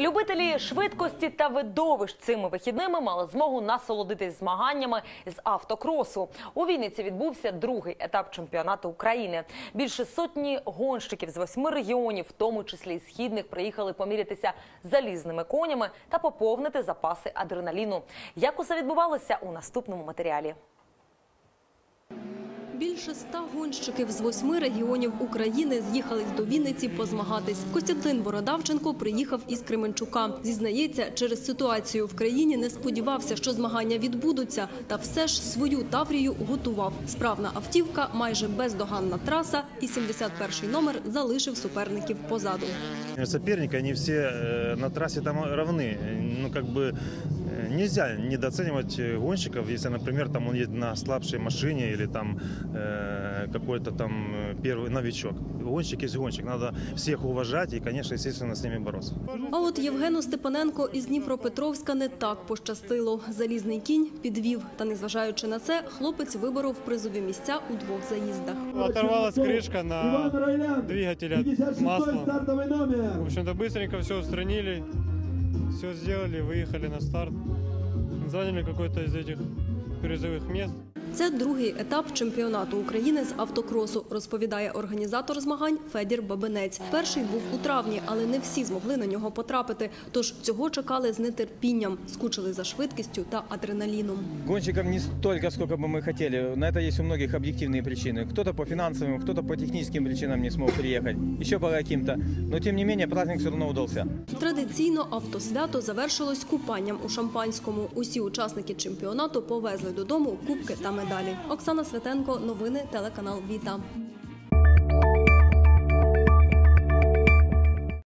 Любителі швидкості та видовищ цими вихідними мали змогу насолодитись змаганнями з автокросу. У Вінниці відбувся другий етап чемпіонату України. Більше сотні гонщиків з 8 регіонів, в тому числі і східних, приїхали помірятися залізними конями та поповнити запаси адреналіну. Як усе відбувалося, у наступному матеріалі. Більше 100 гонщиків з 8 регіонів України з'їхались до Вінниці позмагатись. Костянтин Бородавченко приїхав із Кременчука. Зізнається, через ситуацію в країні не сподівався, що змагання відбудуться. Та все ж свою Таврію готував. Справна автівка, майже бездоганна траса і 71-й номер залишив суперників позаду. Соперники, вони всі на трасі там рівні. Ну, нельзя недооценивать гонщиков, если, например, там он едет на слабшей машине или там какой-то там первый новичок. Гонщик есть гонщик, надо всех уважать и, конечно, естественно, с ними бороться. А от Євгену Степаненко із Дніпропетровська не так пощастило. Залізний кінь підвів. Та, незважаючи на це, хлопець виборов призові місця у двох заїздах. Оторвалась кришка на двигателя масла. В общем-то, быстренько все устранили. Все сделали, выехали на старт, заняли какое-то из этих призовых мест. Це другий етап чемпіонату України з автокросу, розповідає організатор змагань Федір Бабинець. Перший був у травні, але не всі змогли на нього потрапити. Тож цього чекали з нетерпінням, скучили за швидкістю та адреналіном. Гонщикам не стільки, скільки б ми хотіли. На це є у багатьох об'єктивні причини. Хтось по фінансовим, хтось по технічним причинам не змог приїхати. Ще по яким-то. Але, тим не менше, праздник все одно вдався. Традиційно автосвято завершилось купанням у шампанському. Усі учасники чемпіонату повезли додому кубки та медалі. Оксана Святенко, новини, телеканал Віта.